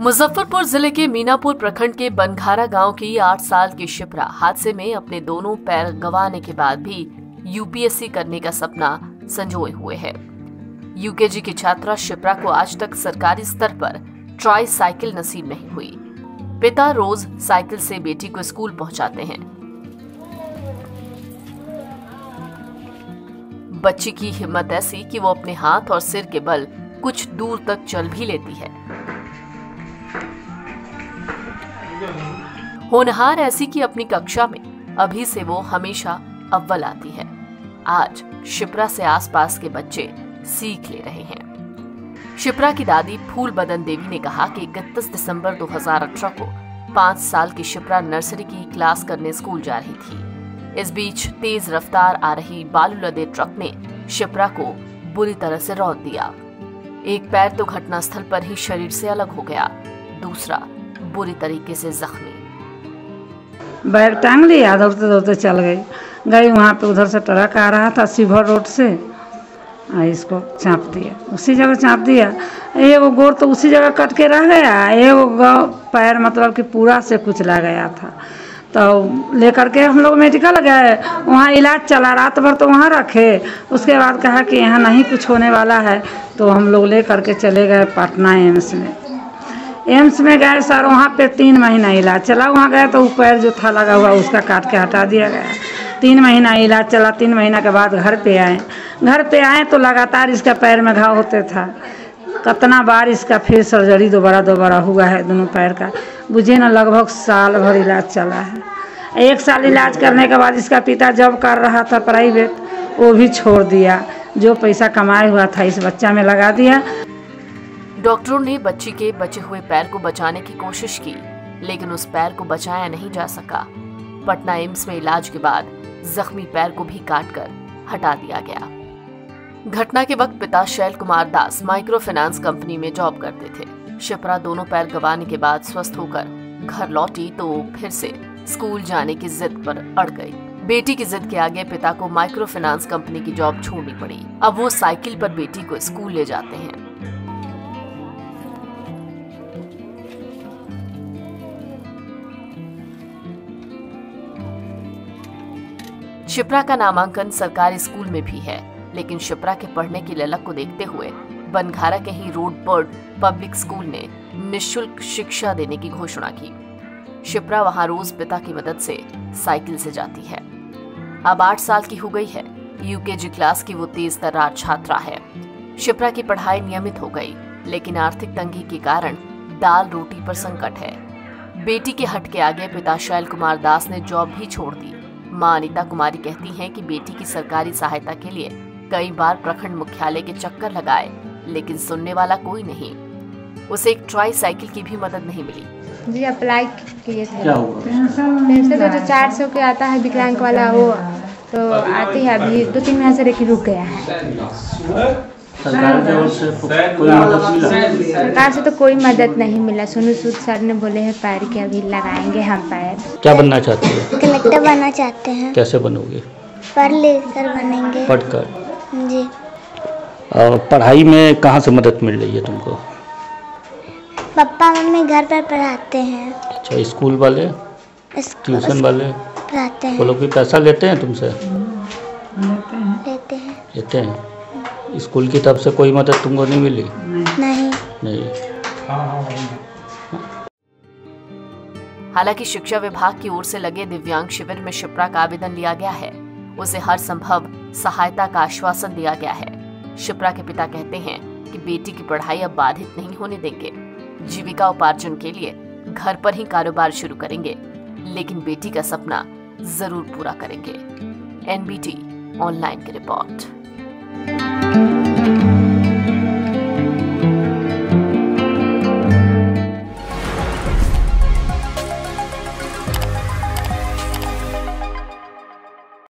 मुजफ्फरपुर जिले के मीनापुर प्रखंड के बनघारा गांव की 8 साल की शिप्रा हादसे में अपने दोनों पैर गंवाने के बाद भी यूपीएससी करने का सपना संजोए हुए है। यूकेजी की छात्रा शिप्रा को आज तक सरकारी स्तर पर ट्राई साइकिल नसीब नहीं हुई। पिता रोज साइकिल से बेटी को स्कूल पहुंचाते हैं। बच्ची की हिम्मत ऐसी कि वो अपने हाथ और सिर के बल कुछ दूर तक चल भी लेती है। होनहार ऐसी कि अपनी कक्षा में अभी से वो हमेशा अव्वल आती है। आज शिप्रा से आसपास के बच्चे सीख ले रहे हैं। शिप्रा की दादी फूल बदन देवी ने कहा कि 31 दिसंबर 2018 को 5 साल की शिप्रा नर्सरी की क्लास करने स्कूल जा रही थी। इस बीच तेज रफ्तार आ रही बालू लदे ट्रक ने शिप्रा को बुरी तरह से रौंद दिया। एक पैर तो घटनास्थल पर ही शरीर से अलग हो गया, दूसरा बुरी तरीके से जख्मी। बैग टांग लिया, दौड़ते दौड़ते चल गई। गई वहाँ पे, उधर से ट्रक आ रहा था शिवर रोड से, इसको चाँप दिया, उसी जगह चाँप दिया। एगो गोड़ तो उसी जगह कट के रह गया, एगो पैर मतलब कि पूरा से कुचला गया था। तो लेकर के हम लोग मेडिकल गए, वहाँ इलाज चला, रात भर तो वहाँ रखे। उसके बाद कहा कि यहाँ नहीं कुछ होने वाला है, तो हम लोग ले करके चले गए पटना एम्स में। एम्स में गए सर, वहाँ पे 3 महीना इलाज चला। वहाँ गए तो पैर जो था लगा हुआ उसका काट के हटा दिया गया। 3 महीना इलाज चला। 3 महीना के बाद घर पे आए। घर पे आए तो लगातार इसका पैर में घाव होते था। कितना बार इसका फिर सर्जरी दोबारा हुआ है दोनों पैर का। बुझे ना लगभग साल भर इलाज चला है। 1 साल इलाज करने के बाद इसका पिता जॉब कर रहा था प्राइवेट, वो भी छोड़ दिया। जो पैसा कमाया हुआ था इस बच्चा में लगा दिया। डॉक्टरों ने बच्ची के बचे हुए पैर को बचाने की कोशिश की, लेकिन उस पैर को बचाया नहीं जा सका। पटना एम्स में इलाज के बाद जख्मी पैर को भी काटकर हटा दिया गया। घटना के वक्त पिता Shail Kumar Das micro finance company में जॉब करते थे। शिप्रा दोनों पैर गंवाने के बाद स्वस्थ होकर घर लौटी तो फिर से स्कूल जाने की जिद पर अड़ गई। बेटी की जिद के आगे पिता को माइक्रो फाइनेंस कंपनी की जॉब छोड़नी पड़ी। अब वो साइकिल पर बेटी को स्कूल ले जाते हैं। शिप्रा का नामांकन सरकारी स्कूल में भी है, लेकिन शिप्रा के पढ़ने की ललक को देखते हुए बनघारा के ही रोडबर्ड पब्लिक स्कूल ने निःशुल्क शिक्षा देने की घोषणा की। शिप्रा वहां रोज पिता की मदद से साइकिल से जाती है। अब 8 साल की हो गई है। यूकेजी क्लास की वो तेज तर्रार छात्रा है। शिप्रा की पढ़ाई नियमित हो गई, लेकिन आर्थिक तंगी के कारण दाल रोटी पर संकट है। बेटी के हट के आगे पिता शैल कुमार दास ने जॉब भी छोड़ दी। मां अनिता कुमारी कहती हैं कि बेटी की सरकारी सहायता के लिए कई बार प्रखंड मुख्यालय के चक्कर लगाए, लेकिन सुनने वाला कोई नहीं। उसे एक ट्राई साइकिल की भी मदद नहीं मिली। जी अप्लाई किए थे, जो 400 के आता है विकलांग वाला, वो तो आती है। अभी 2-3 महीने से लेकिन रुक गया है। सरकार से तो कोई मदद नहीं मिला। सोनू सूद सर ने बोले हैं पैर के अभी लगाएंगे हम पैर। क्या बनना चाहते हैं? कलेक्टर बनना चाहते हैं। कैसे बनोगे? पढ़ लेकर बनेंगे। पढ़कर? जी। और पढ़ाई में कहाँ से मदद मिल रही है तुमको? पप्पा मम्मी घर पर पढ़ाते हैं। अच्छा, स्कूल वाले ट्यूशन वाले पढ़ाते हैं? वो लोग भी पैसा लेते हैं तुमसे? लेते हैं। स्कूल की तरफ से कोई मदद तुमको नहीं मिली? नहीं। हालांकि शिक्षा विभाग की ओर से लगे दिव्यांग शिविर में शिप्रा का आवेदन लिया गया है। उसे हर संभव सहायता का आश्वासन दिया गया है। शिप्रा के पिता कहते हैं कि बेटी की पढ़ाई अब बाधित नहीं होने देंगे। जीविका उपार्जन के लिए घर पर ही कारोबार शुरू करेंगे, लेकिन बेटी का सपना जरूर पूरा करेंगे। NBT ऑनलाइन की रिपोर्ट।